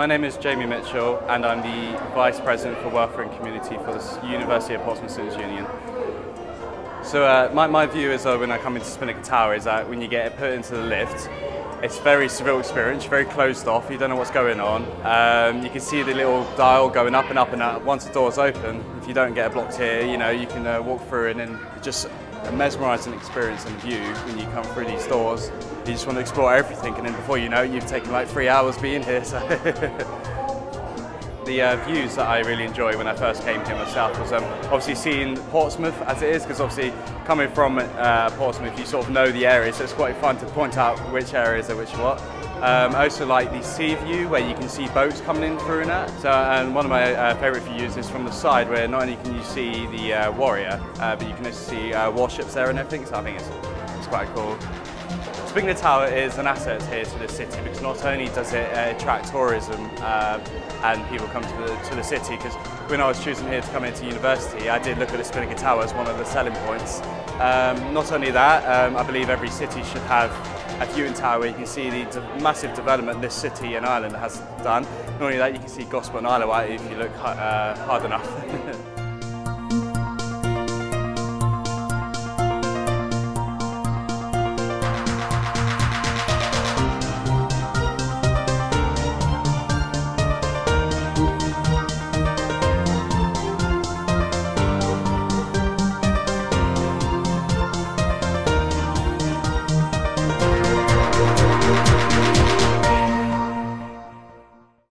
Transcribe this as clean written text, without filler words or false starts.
My name is Jamie Mitchell and I'm the Vice President for Welfare and Community for the University of Portsmouth Students Union. So my view is when I come into Spinnaker Tower is that when you get put into the lift, it's a very surreal experience, very closed off, you don't know what's going on. You can see the little dial going up and up and up. Once the door's open, if you don't get a blocked here, you know, you can walk through and then just a mesmerising experience and view when you come through these doors. You just want to explore everything, and then before you know it, you've taken like 3 hours being here. So the views that I really enjoy when I first came here myself was obviously seeing Portsmouth as it is, because obviously coming from Portsmouth, you sort of know the area, so it's quite fun to point out which areas are which what. I also like the sea view where you can see boats coming in through that. So, and one of my favourite views is from the side where not only can you see the warrior, but you can also see warships there and everything. So I think it's quite cool. Spinnaker Tower is an asset here to the city because not only does it attract tourism and people come to the city, because when I was choosing here to come into university, I did look at the Spinnaker Tower as one of the selling points. Not only that, I believe every city should have a viewing tower where you can see the massive development this city and island has done. Not only that, you can see Gosport and Isle of Wight if you look hard enough.